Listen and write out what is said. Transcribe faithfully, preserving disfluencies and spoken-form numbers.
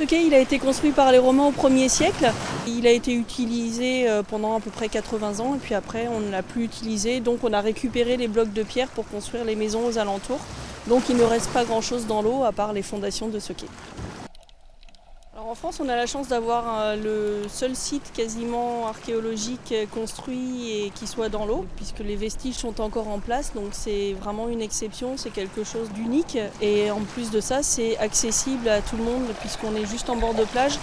Ce quai, il a été construit par les Romains au premier siècle. Il a été utilisé pendant à peu près quatre-vingts ans et puis après on ne l'a plus utilisé. Donc on a récupéré les blocs de pierre pour construire les maisons aux alentours. Donc il ne reste pas grand-chose dans l'eau à part les fondations de ce quai. Alors en France, on a la chance d'avoir le seul site quasiment archéologique construit et qui soit dans l'eau, puisque les vestiges sont encore en place, donc c'est vraiment une exception, c'est quelque chose d'unique. Et en plus de ça, c'est accessible à tout le monde, puisqu'on est juste en bord de plage.